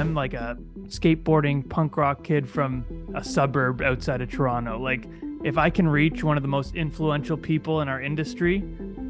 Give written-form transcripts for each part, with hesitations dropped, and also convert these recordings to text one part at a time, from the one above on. I'm like a skateboarding punk rock kid from a suburb outside of Toronto. Like, if I can reach one of the most influential people in our industry,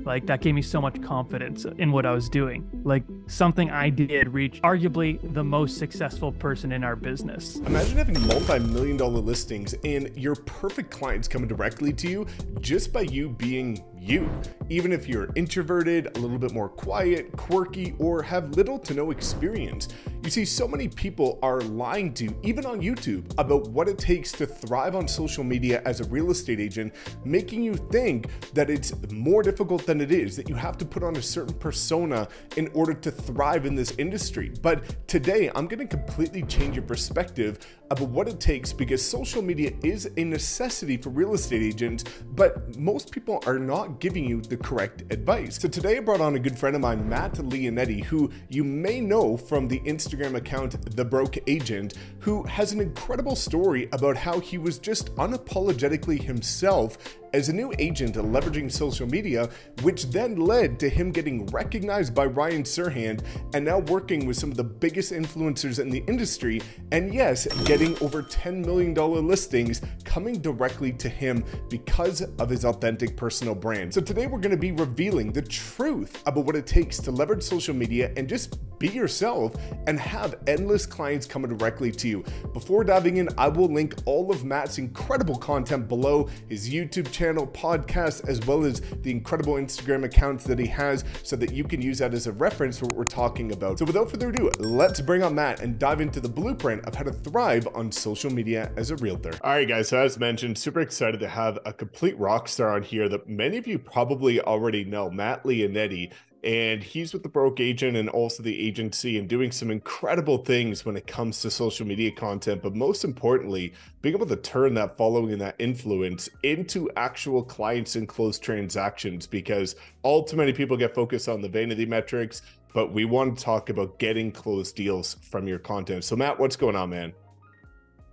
like, that gave me so much confidence in what I was doing. Like, something I did reached arguably the most successful person in our business. Imagine having multi-million-dollar listings and your perfect clients coming directly to you just by you being you. Even if you're introverted, a little bit more quiet, quirky, or have little to no experience. You see, so many people are lying to, even on YouTube, about what it takes to thrive on social media as a real estate agent, making you think that it's more difficult than it is, that you have to put on a certain persona in order to thrive in this industry. But today, I'm gonna completely change your perspective about what it takes, because social media is a necessity for real estate agents, but most people are not giving you the correct advice. So today I brought on a good friend of mine, Matt Lionetti, who you may know from the Instagram account, The Broke Agent, who has an incredible story about how he was just unapologetically himself as a new agent leveraging social media, which then led to him getting recognized by Ryan Serhant and now working with some of the biggest influencers in the industry, and yes, getting over $10 million listings coming directly to him because of his authentic personal brand. So today we're gonna be revealing the truth about what it takes to leverage social media and just be yourself and have endless clients coming directly to you. Before diving in, I will link all of Matt's incredible content below, his YouTube channel, podcast, as well as the incredible Instagram accounts that he has, so that you can use that as a reference for what we're talking about. So without further ado, let's bring on Matt and dive into the blueprint of how to thrive on social media as a realtor. All right, guys, so as mentioned, super excited to have a complete rock star on here that many of you probably already know, Matt Lionetti. And he's with The Broke Agent and also The Agency, and doing some incredible things when it comes to social media content, but most importantly, being able to turn that following and that influence into actual clients and closed transactions, because all too many people get focused on the vanity metrics, but we want to talk about getting closed deals from your content. So Matt, what's going on, man?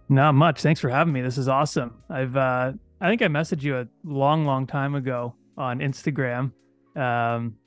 Not much. Thanks for having me. This is awesome. I think I messaged you a long time ago on Instagram.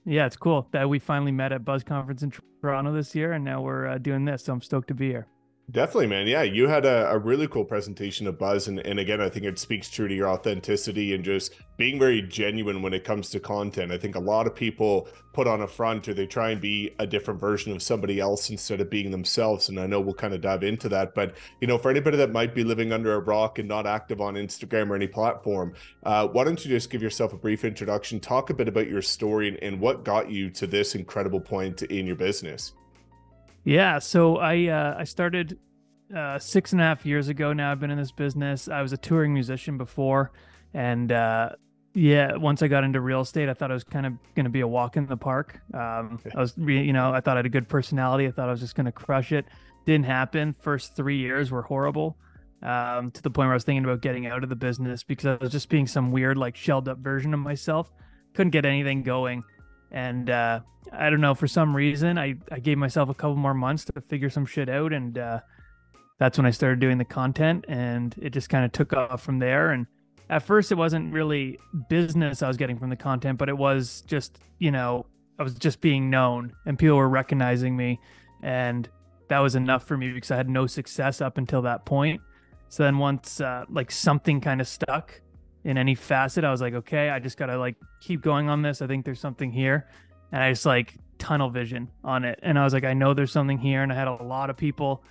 Yeah, it's cool that we finally met at Buzz Conference in Toronto this year, and now we're doing this, so I'm stoked to be here. Definitely, man. Yeah, you had a really cool presentation of Buzz, and again, I think it speaks true to your authenticity and just being very genuine when it comes to content. I think a lot of people put on a front, or they try and be a different version of somebody else instead of being themselves, and I know we'll kind of dive into that. But you know, for anybody that might be living under a rock and not active on Instagram or any platform, why don't you just give yourself a brief introduction, talk a bit about your story and what got you to this incredible point in your business? Yeah, so I started 6.5 years ago now. I've been in this business. I was a touring musician before, and yeah, once I got into real estate, I thought it was kind of going to be a walk in the park. I thought I had a good personality. I thought I was just going to crush it. Didn't happen. First 3 years were horrible, to the point where I was thinking about getting out of the business because I was just being some weird, like, shelled up version of myself. Couldn't get anything going. And I don't know, for some reason, I gave myself a couple more months to figure some shit out. And that's when I started doing the content, and it just kind of took off from there. And at first it wasn't really business I was getting from the content, but it was just, you know, I was just being known and people were recognizing me. And that was enough for me because I had no success up until that point. So then once like something kind of stuck in any facet, I was like, okay, I just gotta like keep going on this. I think there's something here. And I just like tunnel vision on it. And I was like, I know there's something here. And I had a lot of people,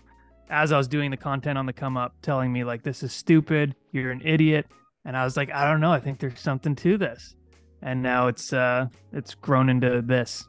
as I was doing the content on the come up, telling me like, this is stupid, you're an idiot. And I was like, I don't know, I think there's something to this. And now it's grown into this.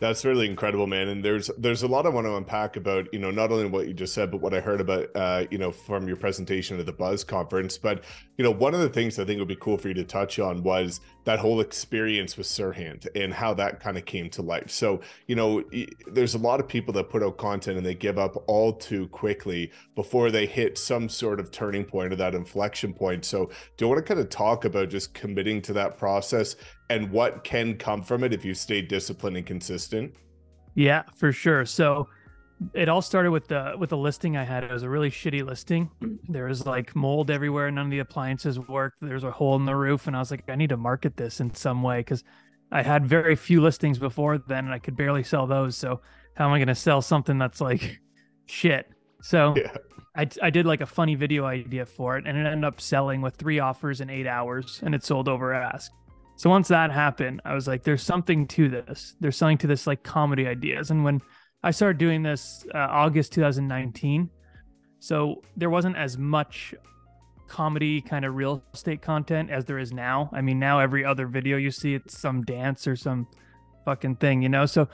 That's really incredible, man. And there's a lot I want to unpack about, you know, not only what you just said, but what I heard about, you know, from your presentation at the Buzz Conference. But, you know, one of the things I think would be cool for you to touch on was that whole experience with Serhant and how that kind of came to life. So, you know, there's a lot of people that put out content and they give up all too quickly before they hit some sort of turning point or that inflection point. So do you want to kind of talk about just committing to that process and what can come from it if you stay disciplined and consistent? Yeah, for sure. So it all started with the listing I had. It was a really shitty listing. There was like mold everywhere. None of the appliances worked. There's a hole in the roof. And I was like, I need to market this in some way, because I had very few listings before then and I could barely sell those. So how am I going to sell something that's like shit. So yeah. I did like a funny video idea for it, and it ended up selling with 3 offers in 8 hours, and it sold over ask. So once that happened, I was like, there's something to this. There's something to this, like, comedy ideas. And when I started doing this, August 2019, so there wasn't as much comedy kind of real estate content as there is now. I mean, now every other video you see, it's some dance or some fucking thing, you know? So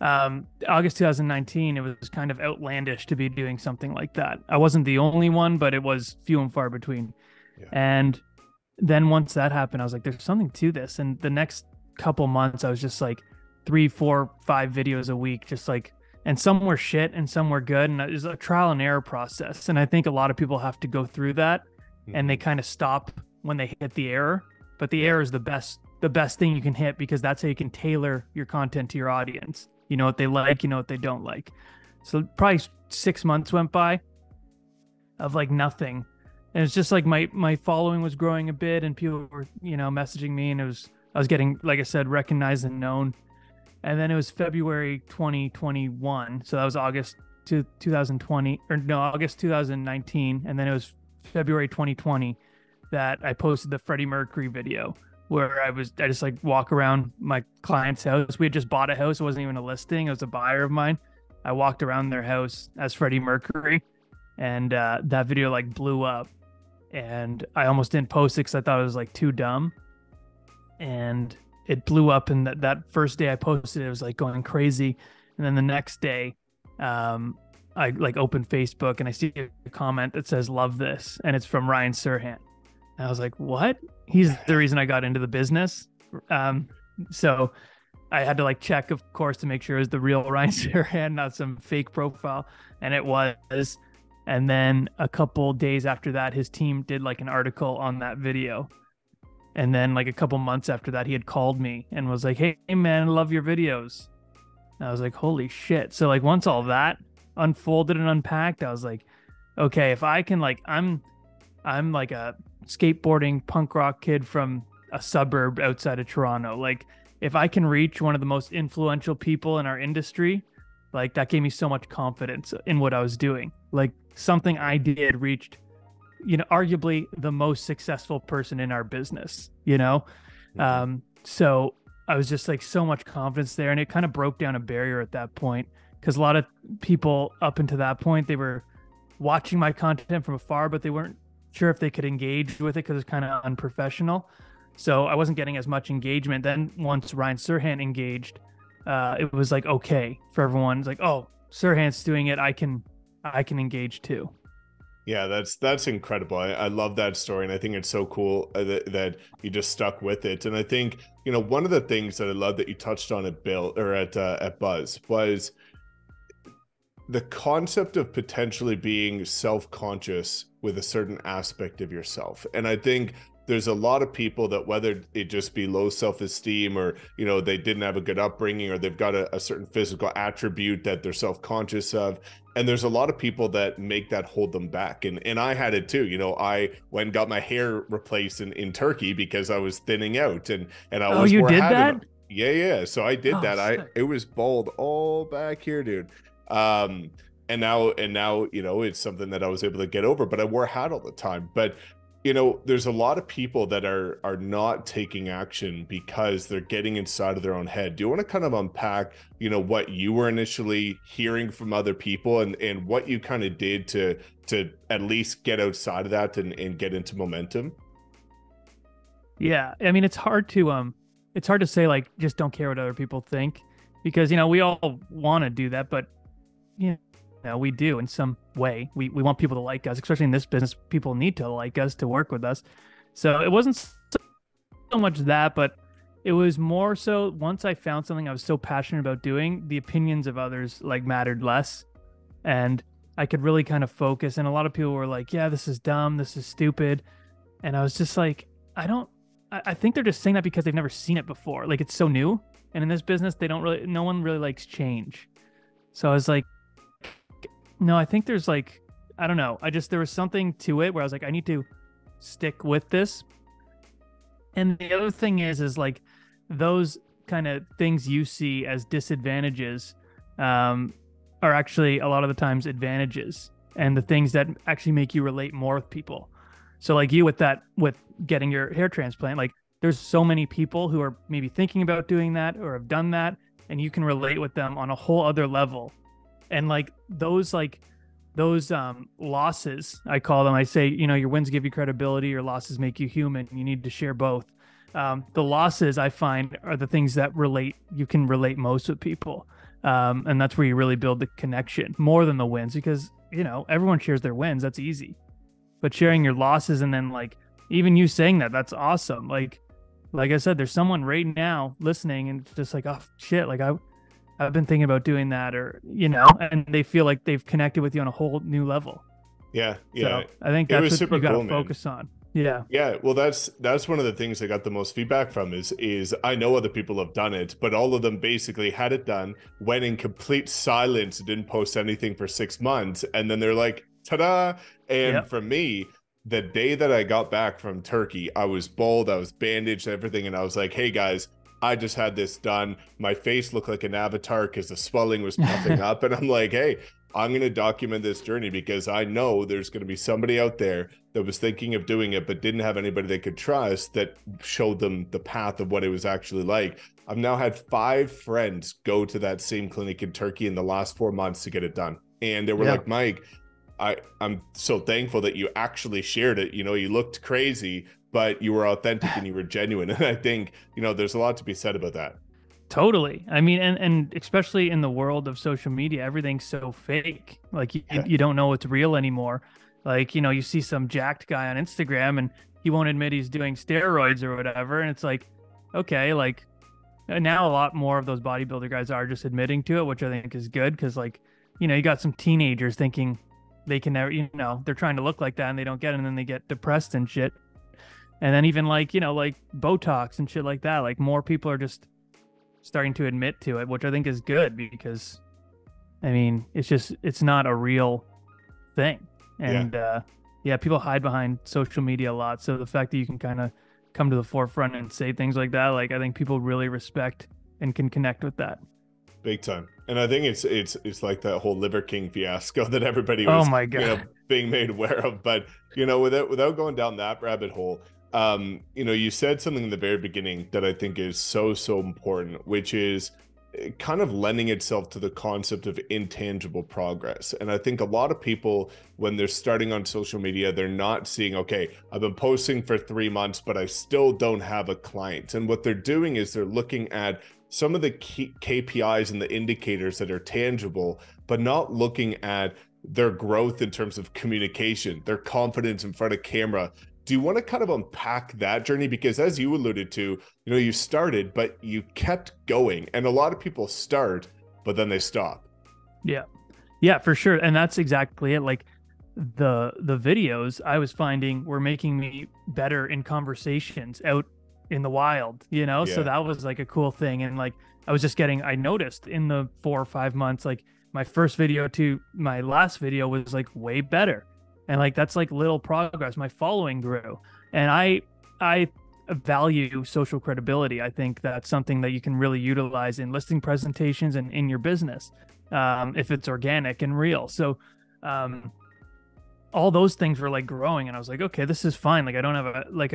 August 2019, it was kind of outlandish to be doing something like that. I wasn't the only one, but it was few and far between. Yeah. And then once that happened, I was like, there's something to this. And the next couple months, I was just like 3, 4, 5 videos a week, just like, and some were shit and some were good. And it was a trial and error process. And I think a lot of people have to go through that, and they kind of stop when they hit the error, but the error is the best thing you can hit, because that's how you can tailor your content to your audience. You know what they like, you know what they don't like. So probably 6 months went by of like nothing. And it's just like my following was growing a bit, and people were, you know, messaging me, and I was getting, like I said, recognized and known. And then it was February 2021. So that was August to 2020 or no, August 2019. And then it was February 2020 that I posted the Freddie Mercury video, where I just like walk around my client's house. We had just bought a house. It wasn't even a listing. It was a buyer of mine. I walked around their house as Freddie Mercury, and that video like blew up. And I almost didn't post it because I thought it was like too dumb, and it blew up. And that first day I posted it, it was like going crazy. And then the next day, I like opened Facebook and I see a comment that says "Love this," and it's from Ryan Serhant. And I was like, "What? He's the reason I got into the business." So I had to like check, of course, to make sure it was the real Ryan Serhant, not some fake profile, and it was. And then a couple days after that, his team did like an article on that video. And then like a couple months after that, he had called me and was like, "Hey man, I love your videos." And I was like, "Holy shit!" So like once all that unfolded and unpacked, I was like, okay, if I can, like, I'm like a skateboarding punk rock kid from a suburb outside of Toronto. Like, if I can reach one of the most influential people in our industry, like, that gave me so much confidence in what I was doing. Like, something I did reached, you know, arguably the most successful person in our business, you know? So I was just like so much confidence there, and it kind of broke down a barrier at that point. Because a lot of people up until that point, they were watching my content from afar, but they weren't sure if they could engage with it because it's kind of unprofessional. So I wasn't getting as much engagement. Then once Ryan Serhant engaged, it was like, okay, for everyone, it's like, oh, Serhant's doing it. I can engage too. Yeah, that's incredible. I love that story. And I think it's so cool that you just stuck with it. And I think, you know, one of the things that I love that you touched on at Bill or at Buzz was the concept of potentially being self-conscious with a certain aspect of yourself. And I think there's a lot of people that, whether it just be low self-esteem, or, you know, they didn't have a good upbringing, or they've got a certain physical attribute that they're self-conscious of. And there's a lot of people that make that hold them back. And I had it too. You know, I went and got my hair replaced in Turkey because I was thinning out, and I was more having. Oh, you did that? Yeah. So I did that. It was bald all back here, dude. And now, you know, it's something that I was able to get over, but I wore a hat all the time. But, you know, there's a lot of people that are not taking action because they're getting inside of their own head. Do you want to kind of unpack, you know, what you were initially hearing from other people and what you kind of did to at least get outside of that and get into momentum? Yeah. I mean, it's hard to say, like, just don't care what other people think, because, you know, we all want to do that, but, you know, we do in some way. We want people to like us, especially in this business. People need to like us to work with us. So it wasn't so much that, but it was more so once I found something I was so passionate about doing, the opinions of others like mattered less, and I could really kind of focus. And a lot of people were like, "Yeah, this is dumb. This is stupid," and I was just like, I think they're just saying that because they've never seen it before. Like, it's so new, and in this business, no one really likes change. So I was like, no, I think there's like, I don't know. There was something to it where I was like, I need to stick with this. And the other thing is like those kind of things you see as disadvantages are actually a lot of the times advantages and the things that actually make you relate more with people. So like you with that, with getting your hair transplant, like there's so many people who are maybe thinking about doing that or have done that, and you can relate with them on a whole other level. And like those losses, I call them, I say, you know, your wins give you credibility, your losses make you human. You need to share both. The losses I find are the things that relate, you can relate most with people. And that's where you really build the connection more than the wins, because, you know, everyone shares their wins. That's easy. But sharing your losses, and then like, even you saying that, that's awesome. Like I said, there's someone right now listening and just like, oh shit, like I've been thinking about doing that, or, you know, and they feel like they've connected with you on a whole new level. Yeah. Yeah. So I think that's what you got to focus on. Yeah. Yeah. Well, that's one of the things I got the most feedback from is I know other people have done it, but all of them basically had it done, went in complete silence, didn't post anything for 6 months. And then they're like, ta-da. And yep. For me, the day that I got back from Turkey, I was bald, I was bandaged, everything. And I was like, hey guys, I just had this done. My face looked like an avatar because the swelling was popping up. And I'm like, hey, I'm going to document this journey, because I know there's going to be somebody out there that was thinking of doing it, but didn't have anybody they could trust that showed them the path of what it was actually like. I've now had 5 friends go to that same clinic in Turkey in the last 4 months to get it done. And they were like, Mike, I'm so thankful that you actually shared it. You know, you looked crazy, but you were authentic and you were genuine. And I think, you know, there's a lot to be said about that. Totally. I mean, and especially in the world of social media, everything's so fake. Like you don't know what's real anymore. Like, you know, you see some jacked guy on Instagram and he won't admit he's doing steroids or whatever. And it's like, okay, like now a lot more of those bodybuilder guys are just admitting to it, which I think is good. 'Cause like, you know, you got some teenagers thinking they can never, you know, they're trying to look like that and they don't get it. And then they get depressed and shit. And then even like, you know, like Botox and shit like that, like more people are just starting to admit to it, which I think is good, because I mean, it's just, it's not a real thing. And people hide behind social media a lot. So the fact that you can kind of come to the forefront and say things like that, like I think people really respect and can connect with that. Big time. And I think it's like that whole Liver King fiasco that everybody was being made aware of. But, you know, without going down that rabbit hole, you know, you said something in the very beginning that I think is so, so important, which is kind of lending itself to the concept of intangible progress. And I think a lot of people, when they're starting on social media, they're not seeing, okay, I've been posting for 3 months, but I still don't have a client. And what they're doing is they're looking at some of the key KPIs and the indicators that are tangible, but not looking at their growth in terms of communication, their confidence in front of camera. Do you want to kind of unpack that journey? Because as you alluded to, you know, you started, but you kept going. And a lot of people start, but then they stop. Yeah. Yeah, for sure. And that's exactly it. Like the videos I was finding were making me better in conversations out in the wild, you know? Yeah. So that was like a cool thing. And like, I was just getting, I noticed in the 4 or 5 months, like my first video to my last video was like way better. And like, that's like little progress. My following grew, and I value social credibility. I think that's something that you can really utilize in listing presentations and in your business, if it's organic and real. So, all those things were like growing, and I was like, okay, this is fine. Like, I don't have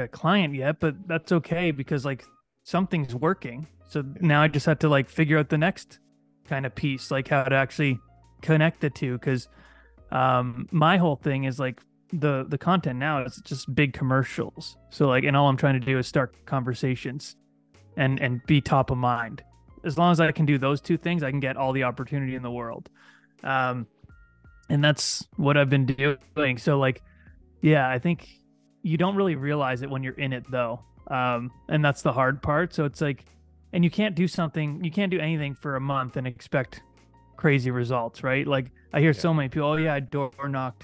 a client yet, but that's okay, because like something's working. So now I just have to like figure out the next kind of piece, like how to actually connect the two. 'Cause my whole thing is like the content now is just big commercials. So like, and all I'm trying to do is start conversations and be top of mind. As long as I can do those two things, I can get all the opportunity in the world. And that's what I've been doing. So like, yeah, I think you don't really realize it when you're in it though. And that's the hard part. So it's like, and you can't do anything for a month and expect crazy results, right? Like I hear so many people, oh yeah, I door knocked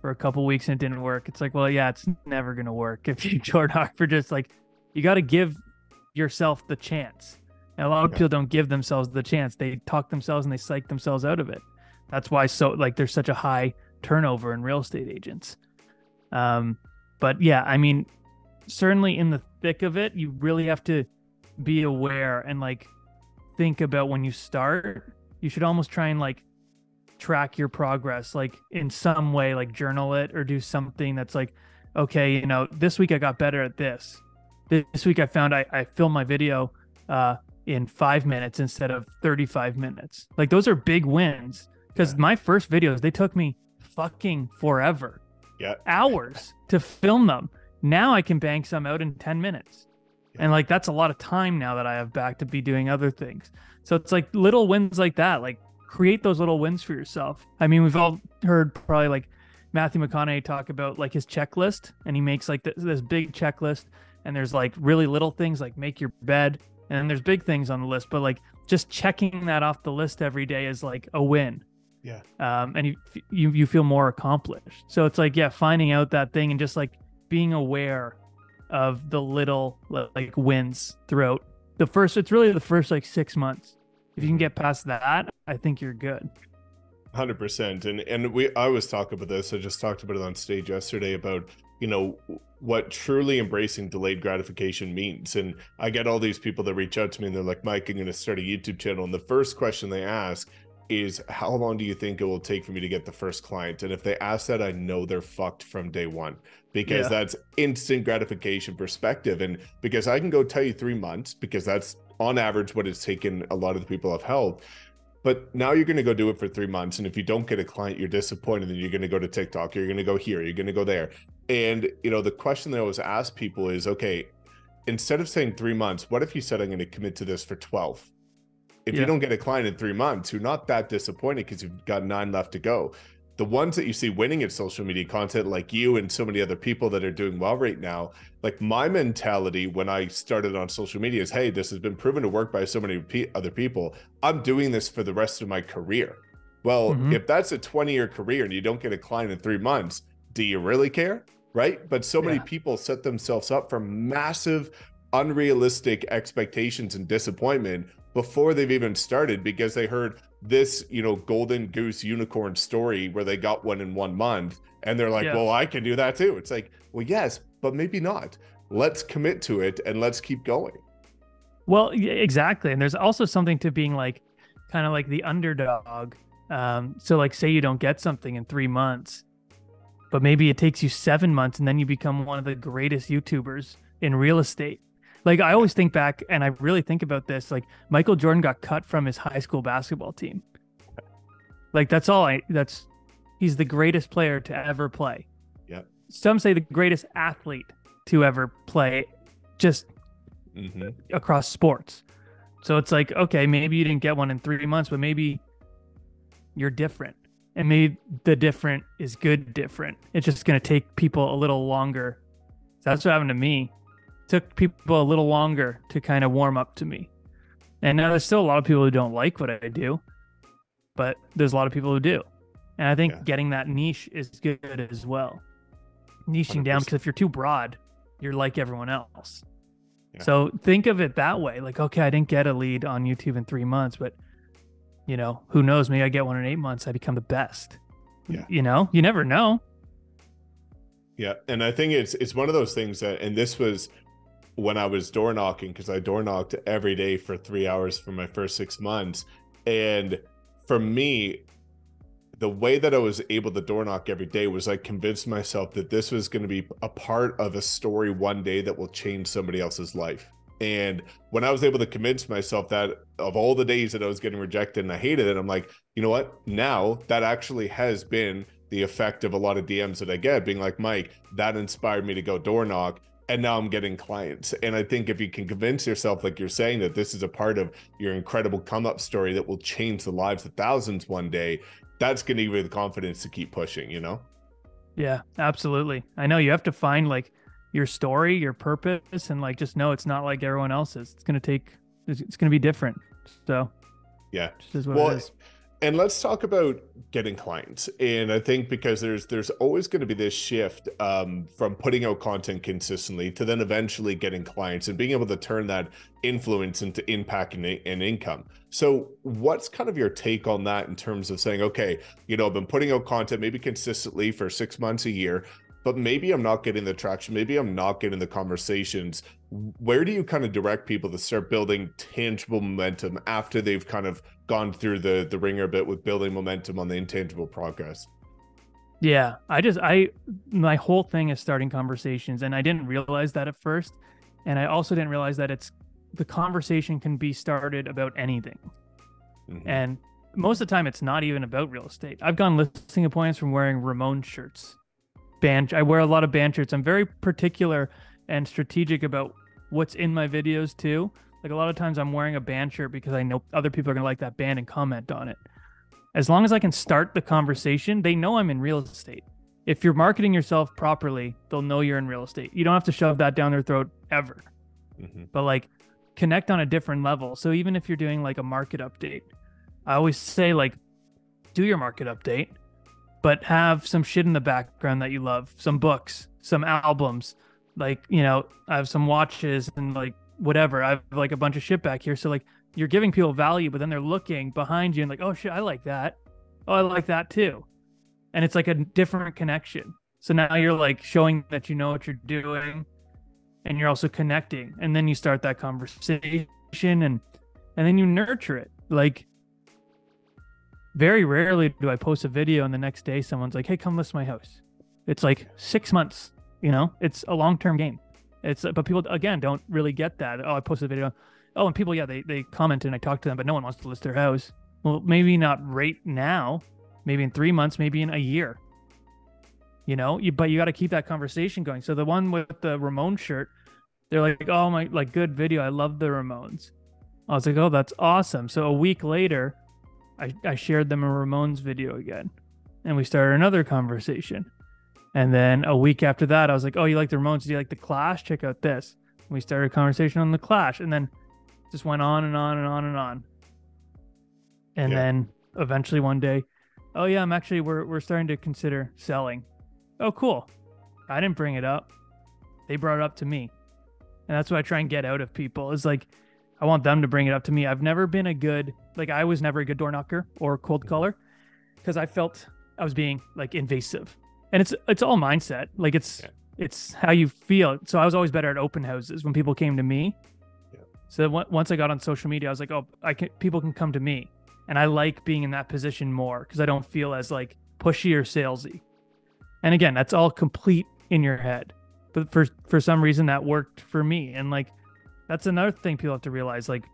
for a couple weeks and it didn't work. It's like, well, yeah, it's never going to work if you door knock for just like, you got to give yourself the chance. And a lot of people don't give themselves the chance. They talk themselves and they psych themselves out of it. That's why there's such a high turnover in real estate agents. But yeah, I mean, certainly in the thick of it, you really have to be aware and like think about when you start. You should almost try and like track your progress, like in some way, like journal it or do something that's like, okay, you know, this week I got better at this. This week I found I filmed my video in 5 minutes instead of 35 minutes. Like those are big wins, because my first videos, they took me fucking forever. Yeah. Hours to film them. Now I can bang some out in 10 minutes. Yeah. And like, that's a lot of time now that I have back to be doing other things. So it's like little wins like that, like create those little wins for yourself. I mean, we've all heard probably like Matthew McConaughey talk about like his checklist, and he makes like this big checklist, and there's like really little things like make your bed, and then there's big things on the list, but like just checking that off the list every day is like a win. Yeah. And you feel more accomplished. So it's like, yeah, finding out that thing and just like being aware of the little like wins throughout the first, it's really the first like 6 months. If you can get past that, I think you're good. 100%. And I always talk about this. I just talked about it on stage yesterday about, you know, what truly embracing delayed gratification means. And I get all these people that reach out to me and they're like, Mike, I'm going to start a YouTube channel. And the first question they ask is, how long do you think it will take for me to get the first client? And if they ask that, I know they're fucked from day one, because that's instant gratification perspective. And because I can go tell you 3 months, because that's on average what it's taken a lot of the people I've helped. But now you're going to go do it for 3 months, and if you don't get a client, you're disappointed. Then you're going to go to TikTok, you're going to go here, you're going to go there. And you know, the question that I always ask people is, okay, instead of saying 3 months, what if you said, I'm going to commit to this for 12? If you don't get a client in 3 months, you're not that disappointed, because you've got 9 left to go. The ones that you see winning at social media content, like you and so many other people that are doing well right now, like my mentality when I started on social media is, hey, this has been proven to work by so many other people. I'm doing this for the rest of my career. Well, if that's a 20-year career and you don't get a client in 3 months, do you really care? Right? But so many people set themselves up for massive, unrealistic expectations and disappointment before they've even started, because they heard this, you know, golden goose unicorn story where they got one in 1 month, and they're like, well, I can do that too. It's like, well, yes, but maybe not. Let's commit to it and let's keep going. Well, exactly. And there's also something to being like, kind of like the underdog. So like, say you don't get something in 3 months, but maybe it takes you 7 months, and then you become one of the greatest YouTubers in real estate. Like, I always think back, and I really think about this, like Michael Jordan got cut from his high school basketball team. Like, that's all he's the greatest player to ever play. Yeah. Some say the greatest athlete to ever play, just across sports. So it's like, okay, maybe you didn't get one in 3 months, but maybe you're different. And maybe the different is good different. It's just going to take people a little longer. So that's what happened to me. Took people a little longer to kind of warm up to me. And now there's still a lot of people who don't like what I do, but there's a lot of people who do. And I think getting that niche is good as well. Niching 100%. Down, because if you're too broad, you're like everyone else. Yeah. So think of it that way. Like, okay, I didn't get a lead on YouTube in 3 months, but you know, who knows? Maybe I get one in 8 months. I become the best. Yeah. You know, you never know. Yeah. And I think it's one of those things that, and this was when I was door knocking, because I door knocked every day for 3 hours for my first 6 months. And for me, the way that I was able to door knock every day was I convinced myself that this was going to be a part of a story one day that will change somebody else's life. And when I was able to convince myself that, of all the days that I was getting rejected and I hated it, I'm like, you know what? Now that actually has been the effect of a lot of DMs that I get being like, Mike, that inspired me to go door knock. And now I'm getting clients. And I think if you can convince yourself, like you're saying, that this is a part of your incredible come up story that will change the lives of thousands one day, that's going to give you the confidence to keep pushing, you know? Yeah, absolutely. I know you have to find like your story, your purpose, and like, just know it's not like everyone else's. It's going to take, it's going to be different. So yeah, just is what it is. And let's talk about getting clients. And I think because there's always going to be this shift from putting out content consistently to then eventually getting clients and being able to turn that influence into impact and income. So what's kind of your take on that in terms of saying, okay, you know, I've been putting out content maybe consistently for 6 months, a year. but maybe I'm not getting the traction, maybe I'm not getting the conversations. Where do you kind of direct people to start building tangible momentum after they've kind of gone through the ringer a bit with building momentum on the intangible progress? Yeah, my whole thing is starting conversations, and I didn't realize that at first. And I also didn't realize that the conversation can be started about anything. Mm-hmm. And most of the time it's not even about real estate. I've gone listing appointments from wearing Ramones shirts. I wear a lot of band shirts. I'm very particular and strategic about what's in my videos too. Like, a lot of times I'm wearing a band shirt because I know other people are going to like that band and comment on it. As long as I can start the conversation, they know I'm in real estate. If you're marketing yourself properly, they'll know you're in real estate. You don't have to shove that down their throat ever. Mm-hmm. But like, connect on a different level. So even if you're doing like a market update, I always say, like, do your market update, but have some shit in the background that you love, some books, some albums, like, you know, I have some watches and like whatever. I have like a bunch of shit back here. So like, you're giving people value, but then they're looking behind you and like, oh shit, I like that. Oh, I like that too. And it's like a different connection. So now you're like showing that you know what you're doing, and you're also connecting. And then you start that conversation, and then you nurture it. Like, very rarely do I post a video and the next day someone's like, hey, come list my house. It's like 6 months, you know, it's a long-term game. But people, again, don't really get that. Oh, I posted a video. Oh, and people, yeah, they comment and I talk to them, but no one wants to list their house. Well, maybe not right now, maybe in 3 months, maybe in a year, you know, but you got to keep that conversation going. So the one with the Ramones shirt, they're like, oh my, like, good video. I love the Ramones. I was like, oh, that's awesome. So a week later, I shared them a Ramones video again, and we started another conversation. And then a week after that, I was like, oh, you like the Ramones? Do you like the Clash? Check out this. And we started a conversation on the Clash, and then just went on and on and on and on. And then eventually one day, oh yeah, we're starting to consider selling. Oh, cool. I didn't bring it up. They brought it up to me. And that's what I try and get out of people, is like, I want them to bring it up to me. I've never been I was never a good door knocker or cold caller, because I felt I was being like invasive, and it's all mindset. Like, it's how you feel. So I was always better at open houses when people came to me. Yeah. So once I got on social media, I was like, oh, people can come to me. And I like being in that position more, because I don't feel as like pushy or salesy. And again, that's all complete in your head. But for some reason that worked for me. And like, that's another thing people have to realize, like,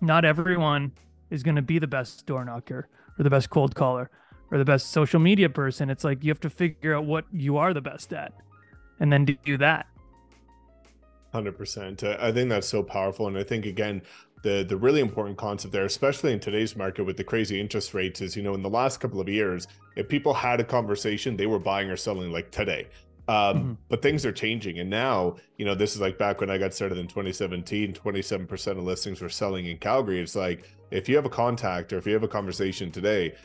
not everyone is going to be the best door knocker or the best cold caller or the best social media person. It's like, you have to figure out what you are the best at and then do that. 100%. I think that's so powerful. And I think, again, the really important concept there, especially in today's market with the crazy interest rates, is, you know, in the last couple of years, if people had a conversation, they were buying or selling like today. But things are changing. And now, you know, this is like back when I got started in 2017, 27% of listings were selling in Calgary. It's like, if you have a contact or if you have a conversation today,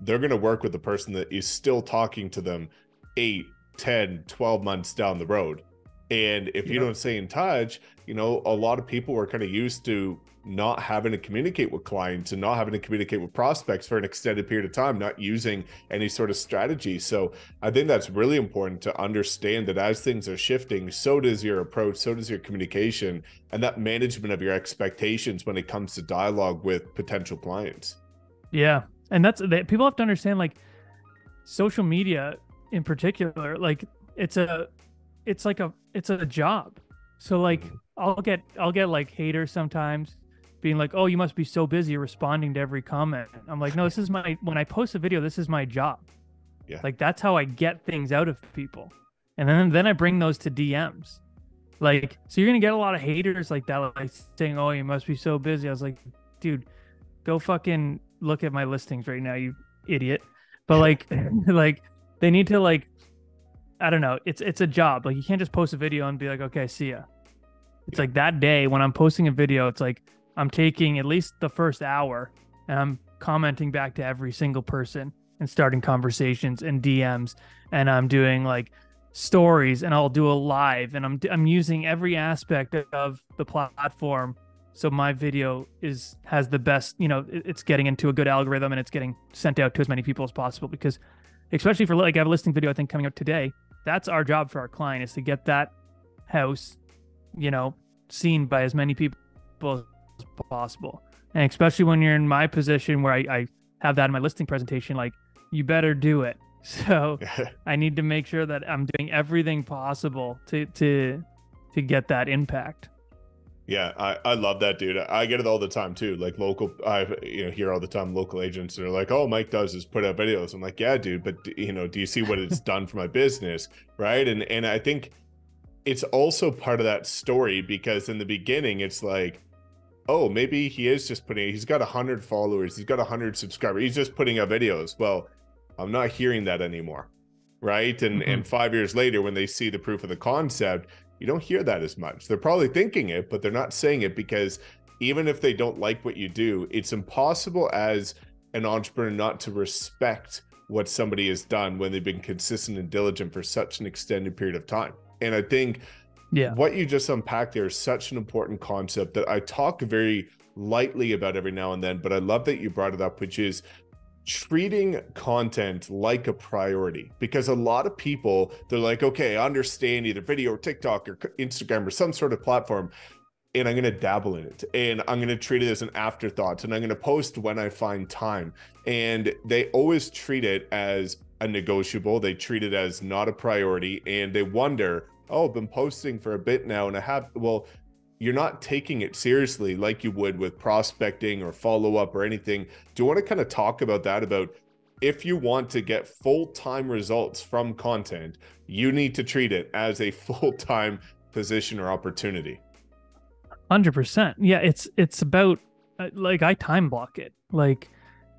they're going to work with the person that is still talking to them 8, 10, 12 months down the road. And if you don't stay in touch, you know, a lot of people are kind of used to not having to communicate with clients and not having to communicate with prospects for an extended period of time, not using any sort of strategy. So I think that's really important to understand, that as things are shifting, so does your approach, so does your communication, and that management of your expectations when it comes to dialogue with potential clients. Yeah. And people have to understand, like, social media in particular, like, it's a job. So like, I'll get like haters sometimes being like, oh, you must be so busy responding to every comment. I'm like, no, this is when I post a video, this is my job. Yeah. Like, that's how I get things out of people. And then I bring those to DMs. Like, so you're going to get a lot of haters like that, like saying, oh, you must be so busy. I was like, dude, go fucking look at my listings right now, you idiot. But like, like, they need to, like, I don't know. It's a job. Like, you can't just post a video and be like, okay, see ya. It's like, that day when I'm posting a video, it's like, I'm taking at least the first hour and I'm commenting back to every single person and starting conversations and DMs. And I'm doing like stories, and I'll do a live, and I'm using every aspect of the platform. So my video has the best, you know, it's getting into a good algorithm, and it's getting sent out to as many people as possible, because especially for, like, I have a listing video, I think, coming out today that's our job for our client, is to get that house, you know, seen by as many people as possible. And especially when you're in my position where I have that in my listing presentation, like, you better do it. So I need to make sure that I'm doing everything possible to get that impact. Yeah, I love that, dude. I get it all the time too. Like local, I hear all the time local agents are like, "Oh, Mike does is put out videos." I'm like, "Yeah, dude, but do you see what it's done for my business?" Right? And I think it's also part of that story, because in the beginning it's like, "Oh, maybe he is just putting, he's got 100 followers, he's got 100 subscribers, he's just putting out videos." Well, I'm not hearing that anymore, right? And mm-hmm. and 5 years later, when they see the proof of the concept, you don't hear that as much. They're probably thinking it, but they're not saying it, because even if they don't like what you do, it's impossible as an entrepreneur not to respect what somebody has done when they've been consistent and diligent for such an extended period of time. And I think what you just unpacked there is such an important concept that I talk very lightly about every now and then, but I love that you brought it up, which is treating content like a priority. Because a lot of people, they're like, "Okay, I understand either video or TikTok or Instagram or some sort of platform, and I'm going to dabble in it, and I'm going to treat it as an afterthought, and I'm going to post when I find time." And they always treat it as a negotiable. They treat it as not a priority, and they wonder, "Oh, I've been posting for a bit now, and I have." Well, you're not taking it seriously like you would with prospecting or follow-up or anything. Do you want to kind of talk about that, about if you want to get full-time results from content, you need to treat it as a full-time position or opportunity? 100%. Yeah, it's about, like, I time block it. Like,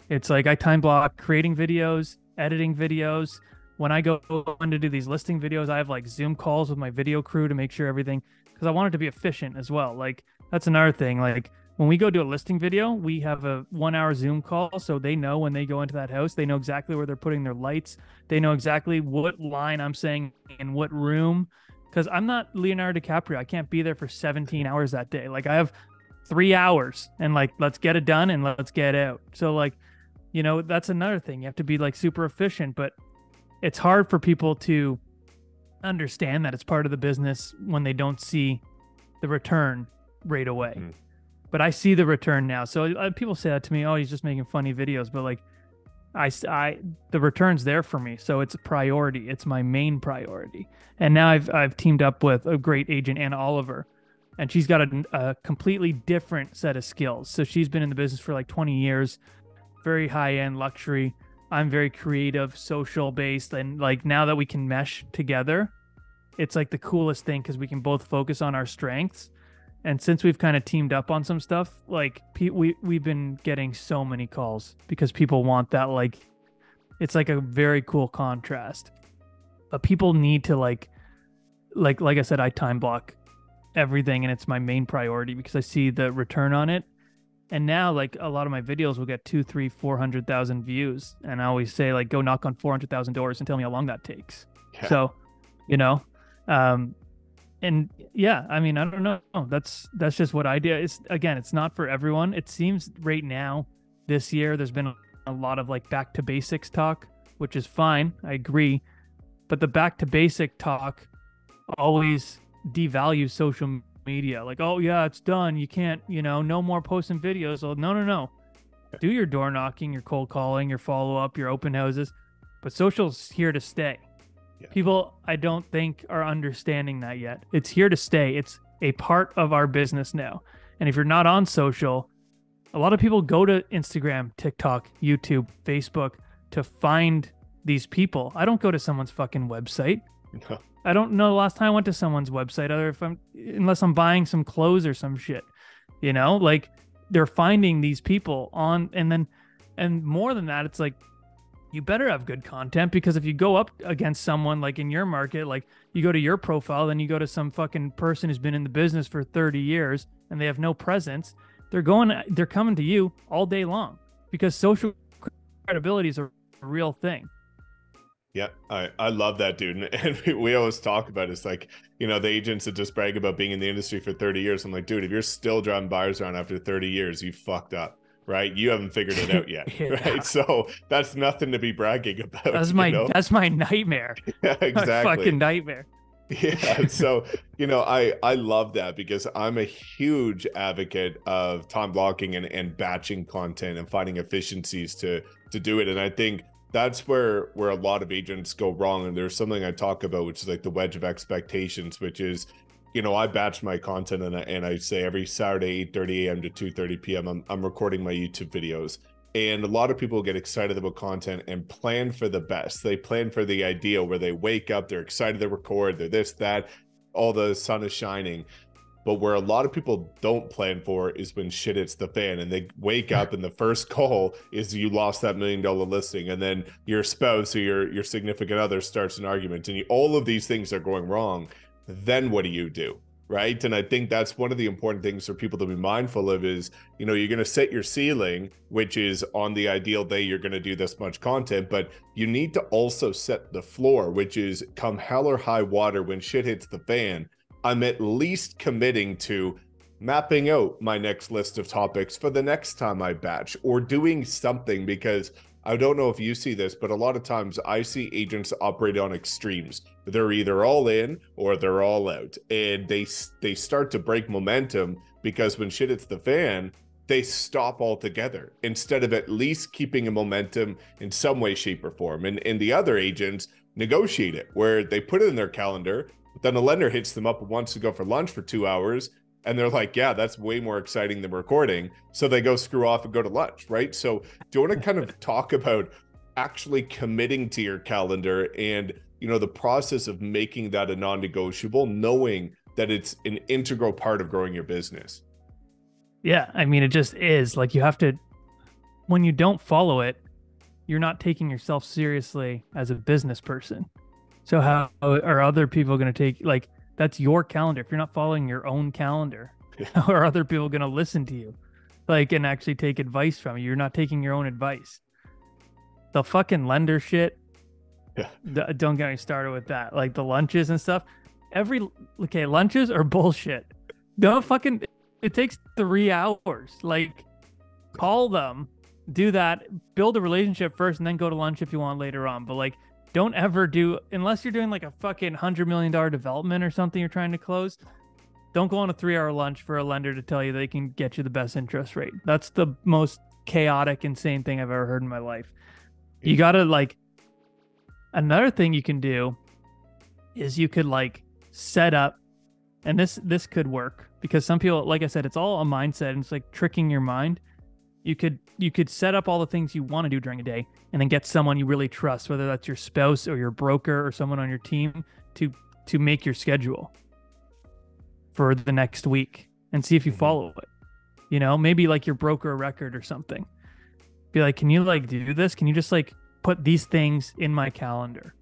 it's like I time block creating videos, editing videos. When I go on to do these listing videos, I have like Zoom calls with my video crew to make sure everything, because I want it to be efficient as well. Like, that's another thing. Like, when we go do a listing video, we have a 1-hour Zoom call. So they know when they go into that house, they know exactly where they're putting their lights. They know exactly what line I'm saying in what room. Because I'm not Leonardo DiCaprio. I can't be there for 17 hours that day. Like, I have 3 hours, and like, let's get it done and let's get out. So like, that's another thing. You have to be like super efficient, but it's hard for people to understand that it's part of the business when they don't see the return right away. Mm. But I see the return now. So people say that to me, "Oh, he's just making funny videos," but like, I the return's there for me. So it's a priority. It's my main priority. And now I've teamed up with a great agent, Anna Oliver, and she's got a completely different set of skills. So she's been in the business for like 20 years, very high-end luxury. I'm very creative, social based. And like, now that we can mesh together, it's like the coolest thing, because we can both focus on our strengths. And since we've kind of teamed up on some stuff, like we've been getting so many calls, because people want that. Like, it's like a very cool contrast, but people need to like I said, I time block everything, and it's my main priority because I see the return on it. And now, like, a lot of my videos will get 200,000, 300,000, 400,000 views. And I always say, like, go knock on 400,000 doors and tell me how long that takes. Yeah. So, and yeah, I mean, I don't know. That's just what I do. It's, again, it's not for everyone. It seems right now, this year, there's been a lot of like back to basics talk, which is fine. I agree. But the back to basic talk always devalues social media. Like, "Oh yeah, it's done. You can't, no more posting videos." Well, no. Do your door knocking, your cold calling, your follow-up, your open houses, but social's here to stay. Yeah. People, I don't think, are understanding that yet. It's here to stay. It's a part of our business now. And if you're not on social, a lot of people go to Instagram, TikTok, YouTube, Facebook to find these people. I don't go to someone's fucking website. No. I don't know the last time I went to someone's website, unless I'm buying some clothes or some shit, like, they're finding these people on. And more than that, it's like, you better have good content, because if you go up against someone like in your market, like you go to your profile, then you go to some fucking person who's been in the business for 30 years and they have no presence, they're coming to you all day long, because social credibility is a real thing. Yeah, I love that, dude. And we always talk about it. It's like, the agents that just brag about being in the industry for 30 years. I'm like, dude, if you're still driving buyers around after 30 years, you fucked up, right? You haven't figured it out yet, right? So that's nothing to be bragging about. That's my, that's my nightmare. Yeah, exactly. My fucking nightmare. Yeah. So, you know, I love that because I'm a huge advocate of time blocking and batching content and finding efficiencies to do it. And I think that's where a lot of agents go wrong. And there's something I talk about, which is like the wedge of expectations, which is, you know, I batch my content and I say every Saturday, 8:30 a.m. to 2:30 p.m. I'm recording my YouTube videos. And a lot of people get excited about content and plan for the best. They plan for the ideal where they wake up, they're excited to record, they're this, that, all the sun is shining. But where a lot of people don't plan for is when shit hits the fan and they wake up and the first call is you lost that $1 million listing. And then your spouse or your significant other starts an argument and all of these things are going wrong. Then what do you do? Right. And I think that's one of the important things for people to be mindful of is, you know, you're going to set your ceiling, which is on the ideal day, you're going to do this much content, but you need to also set the floor, which is come hell or high water, when shit hits the fan, I'm at least committing to mapping out my next list of topics for the next time I batch or doing something, because I don't know if you see this, but a lot of times I see agents operate on extremes. They're either all in or they're all out. And they start to break momentum because when shit hits the fan, they stop altogether instead of at least keeping a momentum in some way, shape or form. And the other agents negotiate it where they put it in their calendar, but then a lender hits them up and wants to go for lunch for 2 hours. And they're like, yeah, that's way more exciting than recording. So they go screw off and go to lunch, right? So do you want to kind of talk about actually committing to your calendar and, you know, the process of making that a non-negotiable, knowing that it's an integral part of growing your business? Yeah, I mean, it just is like you have to, when you don't follow it, you're not taking yourself seriously as a business person. So how are other people going to take, like, that's your calendar. If you're not following your own calendar, how are other people going to listen to you, like, and actually take advice from you? You're not taking your own advice. The fucking lender shit. Yeah. Don't get me started with that. Like the lunches and stuff. Okay, lunches are bullshit. Don't fucking, it takes 3 hours. Like call them, do that, build a relationship first and then go to lunch if you want later on. But like, don't ever do, unless you're doing like a fucking $100 million development or something you're trying to close, don't go on a 3-hour lunch for a lender to tell you they can get you the best interest rate. That's the most chaotic, insane thing I've ever heard in my life. You gotta like, another thing you can do is you could like set up, and this could work because some people, like I said, it's all a mindset and it's like tricking your mind. You could set up all the things you want to do during a day and then get someone you really trust, whether that's your spouse or your broker or someone on your team to make your schedule for the next week and see if you follow it. You know, maybe like your broker record or something. Be like, can you like do this? Can you just like put these things in my calendar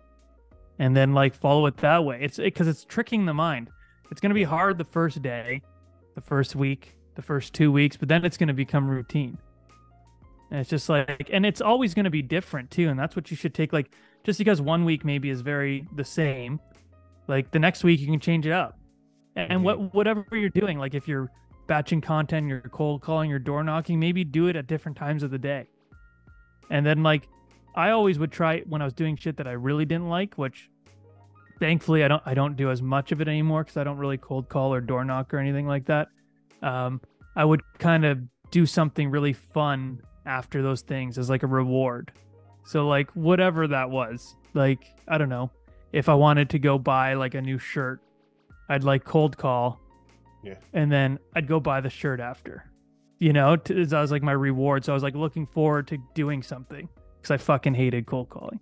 and then like follow it that way? Because it's tricking the mind. It's going to be hard the first day, the first week, the first 2 weeks, but then it's going to become routine. And it's just like, and it's always going to be different too. And that's what you should take. Like, just because 1 week maybe is very the same, like the next week you can change it up. And whatever you're doing, like if you're batching content, you're cold calling, you're door knocking, maybe do it at different times of the day. And then like, I always would try when I was doing shit that I really didn't like, which thankfully I don't do as much of it anymore because I don't really cold call or door knock or anything like that. I would kind of do something really fun after those things as like a reward. So like whatever that was, like, I don't know, if I wanted to go buy like a new shirt, I'd like cold call. Yeah. And then I'd go buy the shirt after, you know, that was like my reward. So I was like looking forward to doing something because I fucking hated cold calling.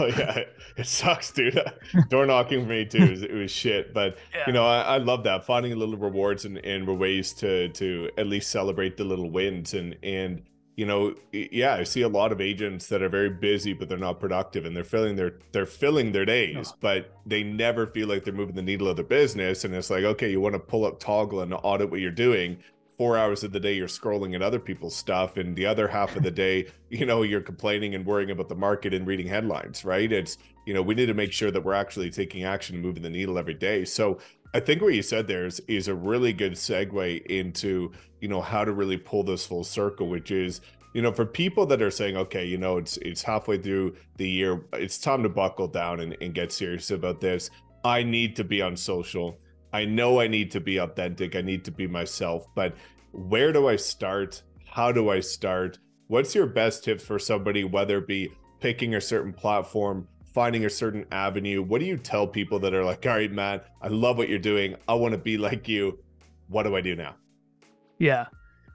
Oh yeah, it sucks, dude. Door knocking for me too. It was shit, but yeah. You know, I love that, finding little rewards and ways to at least celebrate the little wins and you know, yeah, I see a lot of agents that are very busy, but they're not productive and they're filling their days, but they never feel like they're moving the needle of their business. And it's like, okay, you want to pull up Toggle and audit what you're doing. 4 hours of the day, you're scrolling at other people's stuff. And the other half of the day, you know, you're complaining and worrying about the market and reading headlines, right? It's, you know, we need to make sure that we're actually taking action and moving the needle every day. So I think what you said there is a really good segue into, you know, how to really pull this full circle, which is, you know, for people that are saying, okay, you know, it's halfway through the year, it's time to buckle down and get serious about this. I need to be on social. I know I need to be authentic. I need to be myself, but where do I start? How do I start? What's your best tips for somebody, whether it be picking a certain platform, finding a certain avenue? What do you tell people that are like, all right, Matt, I love what you're doing. I want to be like you. What do I do now? Yeah.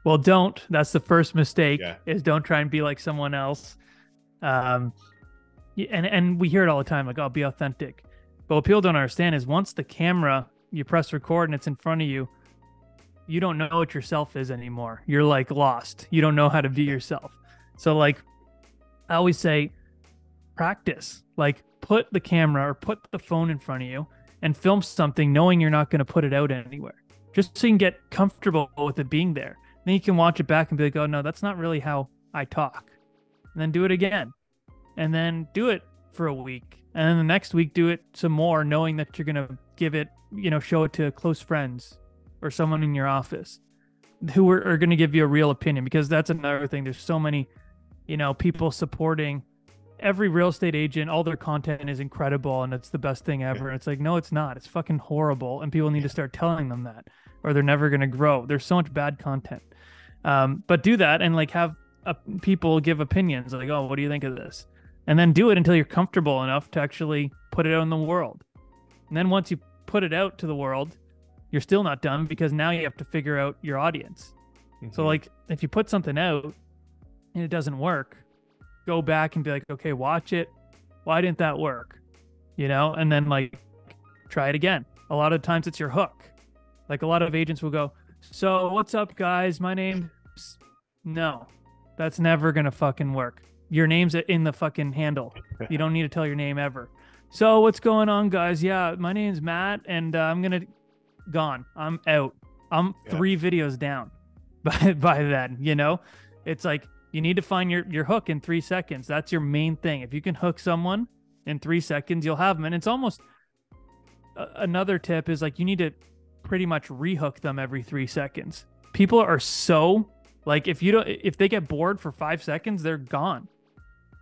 Well, don't. That's the first mistake, is don't try and be like someone else. And we hear it all the time, like, oh, be authentic. But what people don't understand is once the camera, you press record and it's in front of you, you don't know what yourself is anymore. You're like lost. You don't know how to be yourself. So like, I always say, practice, like put the camera or put the phone in front of you and film something knowing you're not going to put it out anywhere. Just so you can get comfortable with it being there. And then you can watch it back and be like, oh no, that's not really how I talk. And then do it again. And then do it for a week. And then the next week, do it some more, knowing that you're going to give it, you know, show it to close friends or someone in your office who are going to give you a real opinion. Because that's another thing. There's so many, you know, people supporting every real estate agent. All their content is incredible and it's the best thing ever. And it's like, no, it's not. It's fucking horrible. And people need to start telling them that, or they're never going to grow. There's so much bad content. But do that and like have people give opinions like, oh, what do you think of this? And then do it until you're comfortable enough to actually put it out in the world. And then once you put it out to the world, you're still not done, because now you have to figure out your audience. Mm-hmm. So like if you put something out and it doesn't work, go back and be like, okay, watch it. Why didn't that work? You know, and then like try it again. A lot of times it's your hook. Like a lot of agents will go, so what's up guys? My name's... No, that's never going to fucking work. Your name's in the fucking handle. You don't need to tell your name ever. So what's going on guys? Yeah, my name's Matt and I'm going to... Gone. I'm out. I'm three videos down by then, you know? It's like, you need to find your hook in 3 seconds. That's your main thing. If you can hook someone in 3 seconds, you'll have them. And it's almost another tip is like, you need to pretty much rehook them every 3 seconds. People are so like, if they get bored for 5 seconds, they're gone.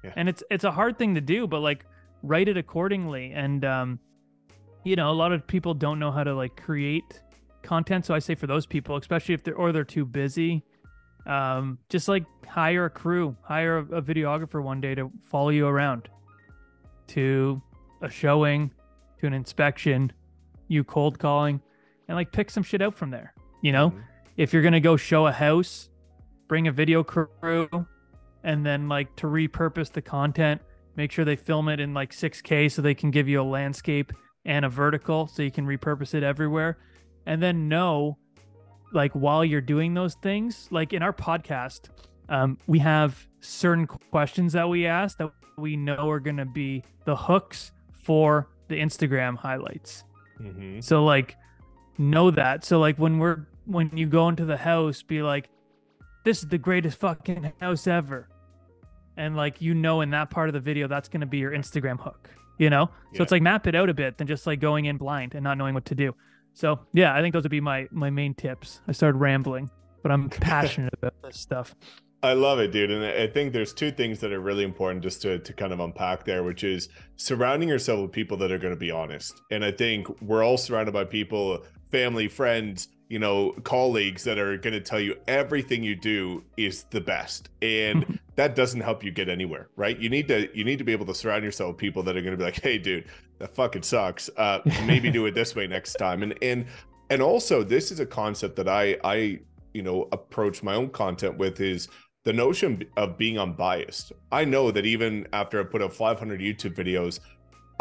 Yeah. And it's a hard thing to do, but like write it accordingly. And, you know, a lot of people don't know how to like create content. So I say for those people, especially if they're too busy, just like hire a crew, hire a videographer one day to follow you around to a showing, to an inspection, you cold calling, and like pick some shit out from there. You know, if you're going to go show a house, bring a video crew, and then like to repurpose the content, make sure they film it in like 6K so they can give you a landscape and a vertical so you can repurpose it everywhere. And then know, like while you're doing those things, like in our podcast, we have certain questions that we ask that we know are going to be the hooks for the Instagram highlights. Mm-hmm. So like know that. So like when you go into the house, be like, this is the greatest fucking house ever. And like, you know, in that part of the video, that's going to be your Instagram hook. You know, so it's like map it out a bit than just like going in blind and not knowing what to do. So yeah, I think those would be my main tips. I started rambling, but I'm passionate about this stuff. I love it, dude. And I think there's two things that are really important just to kind of unpack there, which is surrounding yourself with people that are going to be honest. And I think we're all surrounded by people, family, friends, you know, colleagues that are going to tell you everything you do is the best. And that doesn't help you get anywhere, right? You need to be able to surround yourself with people that are going to be like, hey dude, that fucking sucks. Maybe do it this way next time. And also this is a concept that I, you know, approach my own content with is the notion of being unbiased. I know that even after I put out 500 YouTube videos,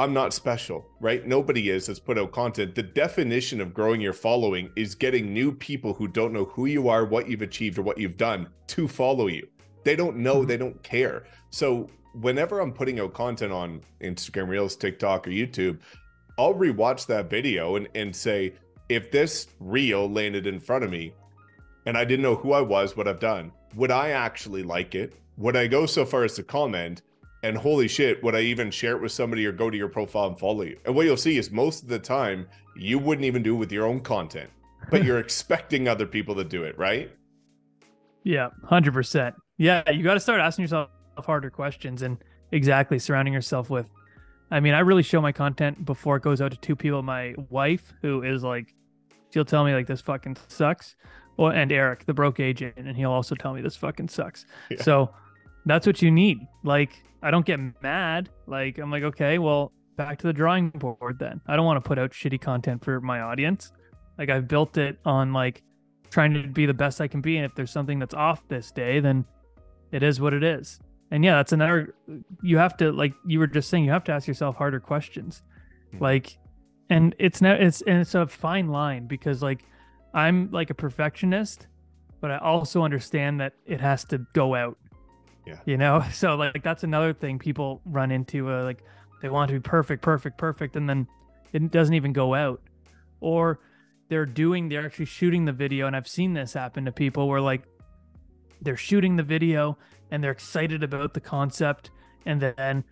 I'm not special, right? Nobody is that's put out content. The definition of growing your following is getting new people who don't know who you are, what you've achieved, or what you've done to follow you. They don't know, they don't care. So whenever I'm putting out content on Instagram Reels, TikTok, or YouTube, I'll rewatch that video and say, if this reel landed in front of me and I didn't know who I was, what I've done, would I actually like it? Would I go so far as to comment? And holy shit, would I even share it with somebody or go to your profile and follow you? And what you'll see is most of the time, you wouldn't even do with your own content, but you're expecting other people to do it, right? Yeah, 100%. Yeah, you got to start asking yourself harder questions and exactly surrounding yourself with. I mean, I really show my content before it goes out to two people. My wife, who is like, she'll tell me like, this fucking sucks. Well, and Eric, the broke agent, and he'll also tell me this fucking sucks. Yeah. So that's what you need. Like, I don't get mad. Like, I'm like, okay, well, back to the drawing board then. I don't want to put out shitty content for my audience. Like, I've built it on like trying to be the best I can be. And if there's something that's off this day, then it is what it is. And yeah, that's another, you have to, like you were just saying, you have to ask yourself harder questions. Like, and it's not, it's a fine line because like, I'm like a perfectionist, but I also understand that it has to go out. Yeah. You know, so like that's another thing people run into, like they want to be perfect. And then it doesn't even go out, or they're actually shooting the video. And I've seen this happen to people where like they're shooting the video and they're excited about the concept. And then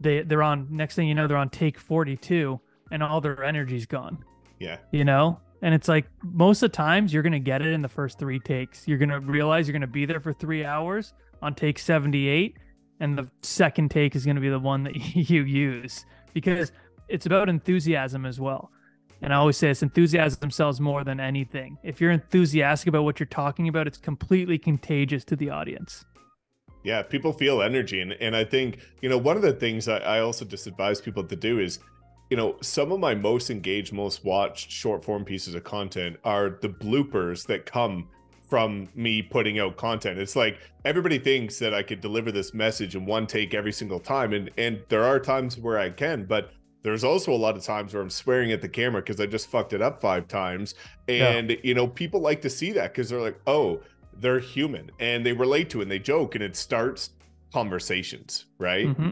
they're on, next thing you know, they're on take 42 and all their energy's gone. Yeah. You know? And it's like, most of the times you're going to get it in the first three takes. You're going to realize you're going to be there for 3 hours on take 78, and the second take is going to be the one that you use, because it's about enthusiasm as well. And I always say this, enthusiasm sells more than anything. If you're enthusiastic about what you're talking about, it's completely contagious to the audience. Yeah, people feel energy. And I think, you know, one of the things I also just advise people to do is, you know, some of my most engaged, most watched short form pieces of content are the bloopers that come from me putting out content. It's like everybody thinks that I could deliver this message in one take every single time. And there are times where I can, but there's also a lot of times where I'm swearing at the camera because I just fucked it up 5 times. And, you know, people like to see that because they're like, oh, they're human and they relate to it and they joke, and it starts conversations, right? Mm-hmm.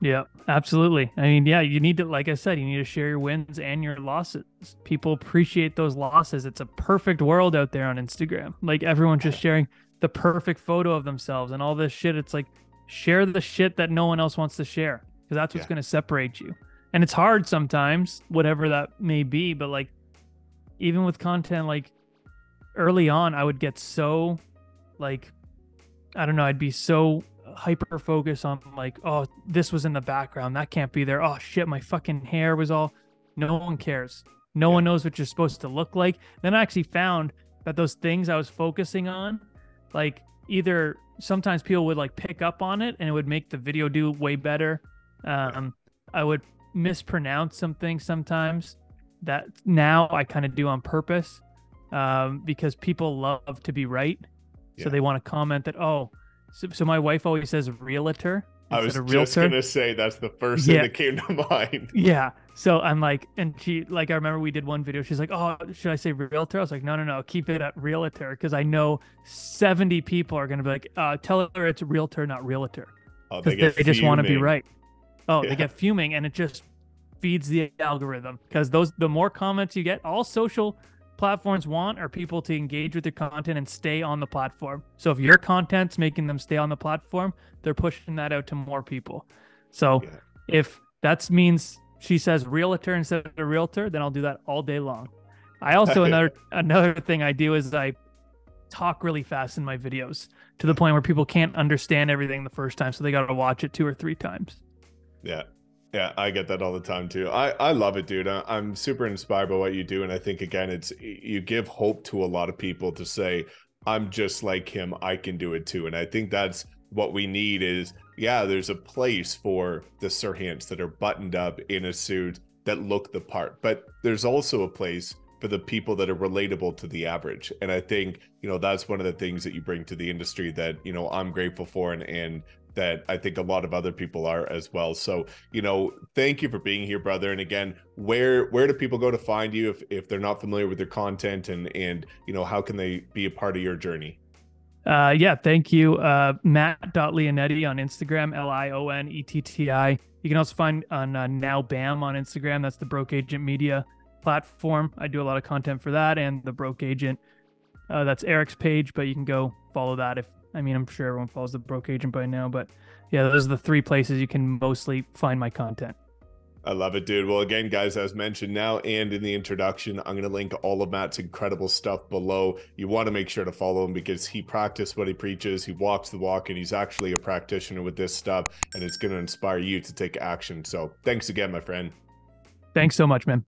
Yeah, absolutely. I mean, yeah, you need to, like I said, you need to share your wins and your losses. People appreciate those losses. It's a perfect world out there on Instagram. Like everyone's just sharing the perfect photo of themselves and all this shit. It's like, share the shit that no one else wants to share, because that's what's going to separate you. And it's hard sometimes, whatever that may be. But like, even with content, like early on, I would get so like, I don't know, I'd be so hyper focus on like, oh, this was in the background, that can't be there, oh shit, my fucking hair was all, no one cares, no one knows what you're supposed to look like. Then I actually found that those things I was focusing on, like, either sometimes people would like pick up on it and it would make the video do way better. I would mispronounce something sometimes that now I kind of do on purpose, because people love to be right, so they want to comment that, oh, So my wife always says realtor. I was just going to say that's the first thing that came to mind. Yeah. So I'm like, and she, like, I remember we did one video. She's like, oh, should I say realtor? I was like, no, keep it at realtor, because I know 70 people are going to be like, tell her it's realtor, not realtor. Oh, they just want to be right. Oh, yeah. They get fuming, and it just feeds the algorithm, because the more comments you get, all social platforms want are people to engage with your content and stay on the platform. So if your content's making them stay on the platform, they're pushing that out to more people. So if that means she says realtor instead of realtor, then I'll do that all day long. I also, another thing I do is I talk really fast in my videos, to the point where people can't understand everything the first time. So they got to watch it 2 or 3 times. Yeah. Yeah, I get that all the time too. I love it, dude. I'm super inspired by what you do. And I think, again, it's, you give hope to a lot of people to say, I'm just like him, I can do it too. And I think that's what we need is, yeah, there's a place for the Serhants that are buttoned up in a suit that look the part, but there's also a place for the people that are relatable to the average. And I think, you know, that's one of the things that you bring to the industry that, you know, I'm grateful for, and that I think a lot of other people are as well. So, you know, thank you for being here, brother. And again, where do people go to find you if they're not familiar with your content, and you know, how can they be a part of your journey? Thank you. Matt.Lionetti on Instagram, Lionetti. You can also find on NowBam on Instagram. That's the Broke Agent Media platform. I do a lot of content for that and the Broke Agent That's Eric's page, but you can go follow that. I'm sure everyone follows The Broke Agent by now, but yeah, those are the three places you can mostly find my content. I love it, dude. Well, again, guys, as mentioned now and in the introduction, I'm going to link all of Matt's incredible stuff below. You want to make sure to follow him because he practices what he preaches, he walks the walk, and he's actually a practitioner with this stuff, and it's going to inspire you to take action. So thanks again, my friend. Thanks so much, man.